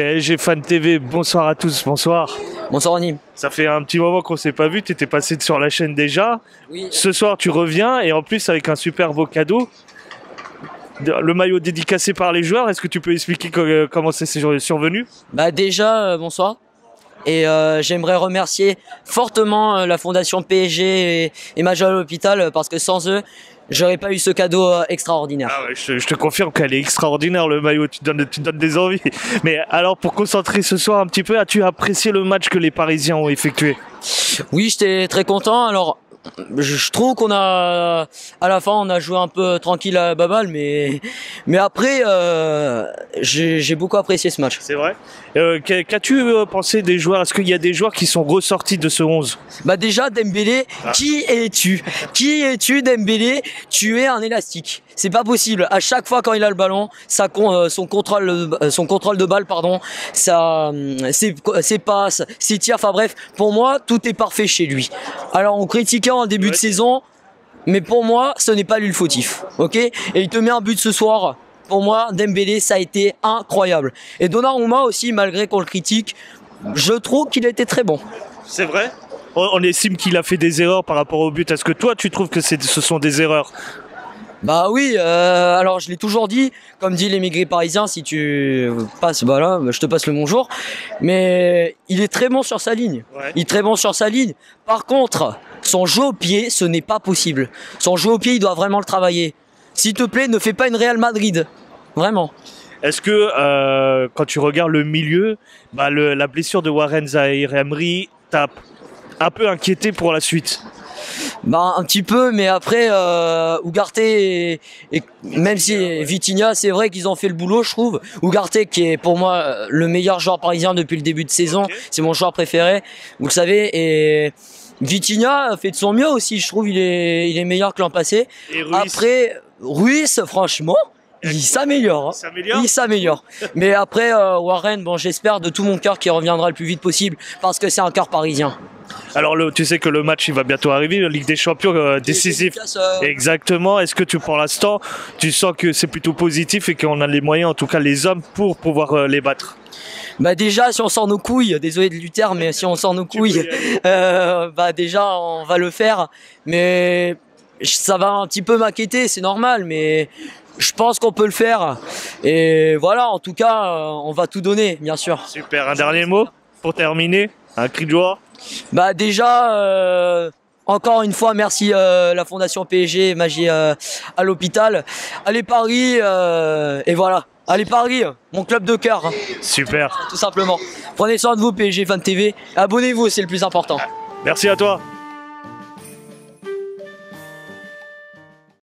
PSG Fan TV, bonsoir à tous, bonsoir. Bonsoir Annie. Ça fait un petit moment qu'on ne s'est pas vu, tu étais passé sur la chaîne déjà. Oui. Ce soir tu reviens et en plus avec un super beau cadeau. Le maillot dédicacé par les joueurs, est-ce que tu peux expliquer comment c'est survenu? Bah déjà, bonsoir. Et j'aimerais remercier fortement la fondation PSG et Majorel Hôpital parce que sans eux, j'aurais pas eu ce cadeau extraordinaire. Ah ouais, je te confirme qu'elle est extraordinaire le maillot, tu donnes des envies. Mais alors pour concentrer ce soir un petit peu, as-tu apprécié le match que les Parisiens ont effectué? Oui, j'étais très content. Alors je trouve qu'on a, à la fin, on a joué un peu tranquille à Babal, mais après, j'ai beaucoup apprécié ce match. C'est vrai. Qu'as-tu pensé des joueurs? Est-ce qu'il y a des joueurs qui sont ressortis de ce 11? Bah déjà, Dembélé, qui es-tu? Qui es-tu, Dembélé? Tu es un élastique. C'est pas possible. À chaque fois quand il a le ballon, son contrôle de balle, pardon, ses passes, ses tirs, enfin bref, pour moi, tout est parfait chez lui. Alors on critique en début de saison, mais pour moi, ce n'est pas lui le fautif, ok? Et il te met un but ce soir. Pour moi, Dembélé, ça a été incroyable. Et Donnarumma aussi, malgré qu'on le critique, je trouve qu'il était très bon. C'est vrai? On estime qu'il a fait des erreurs par rapport au but. Est-ce que toi, tu trouves que ce sont des erreurs? Bah oui, alors je l'ai toujours dit, comme dit l'émigré parisien, si tu passes, bah là, je te passe le bonjour. Mais il est très bon sur sa ligne. Ouais. Il est très bon sur sa ligne. Par contre, son jeu au pied, ce n'est pas possible. Son jeu au pied, il doit vraiment le travailler. S'il te plaît, ne fais pas une Real Madrid. Vraiment. Est-ce que, quand tu regardes le milieu, bah la blessure de Warren Zaïre-Emery t'a un peu inquiété pour la suite? Bah un petit peu, mais après Ugarte et même si Vitinha, c'est vrai qu'ils ont fait le boulot, je trouve. Ugarte qui est pour moi le meilleur joueur parisien depuis le début de saison, c'est mon joueur préféré, vous le savez, et Vitinha fait de son mieux aussi, je trouve il est meilleur que l'an passé. Et Ruiz. Après Ruiz, franchement, il s'améliore, hein. Il s'améliore. Mais après Warren, bon, j'espère de tout mon cœur qu'il reviendra le plus vite possible parce que c'est un cœur parisien. Alors tu sais que le match il va bientôt arriver, la Ligue des Champions décisif. Exactement. Est-ce que pour l'instant tu sens que c'est plutôt positif et qu'on a les moyens, en tout cas les hommes, pour pouvoir les battre? Bah déjà si on sort nos couilles, désolé de lutter, mais si on sort nos couilles, bah déjà on va le faire. Mais ça va un petit peu m'inquiéter, c'est normal, mais je pense qu'on peut le faire. Et voilà, en tout cas, on va tout donner, bien sûr. Super, un dernier mot pour terminer, un cri de joie? Bah déjà, encore une fois, merci la Fondation PSG, Magie à l'hôpital. Allez Paris, et voilà. Allez Paris, mon club de cœur. Super. Tout simplement. Prenez soin de vous, PSG Fan TV. Abonnez-vous, c'est le plus important. Merci à toi.